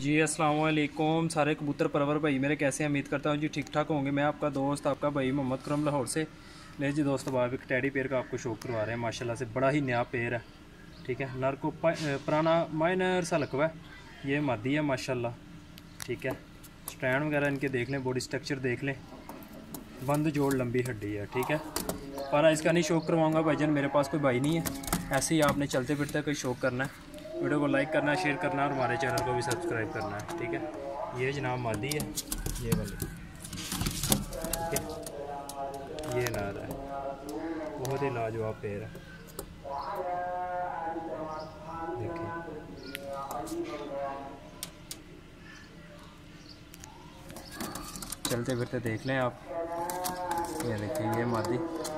जी अस्सलाम वालेकुम सारे कबूतर परवर भाई मेरे, कैसे हैं? उम्मीद करता हूँ जी ठीक ठाक होंगे। मैं आपका दोस्त, आपका भाई मोहम्मद करम लाहौर से। ले जी दोस्तों, वहाँ पर टैडी पेयर का आपको शो करवा रहे हैं। माशाल्लाह से बड़ा ही नया पेयर है, ठीक है। नर को पुराना माइनर सा लकवा है, ये मादी है माशाल्लाह, ठीक है। स्टैंड वगैरह इनके देख लें, बॉडी स्ट्रक्चर देख लें, बंद जोड़ लंबी हड्डी है, ठीक है। पर इसका नहीं शौक करवाऊँगा भाईजान, मेरे पास कोई भाई नहीं है। ऐसे ही आपने चलते फिरते कोई शौक करना है, वीडियो को लाइक करना है, शेयर करना है और हमारे चैनल को भी सब्सक्राइब करना है, ठीक है। ये जनाब मादी है, ये वाली, ठीक है। ये नार है, बहुत ही लाजवाब पेड़ है, देखिए। चलते फिरते देख लें आप, ये देखिए ये मादी।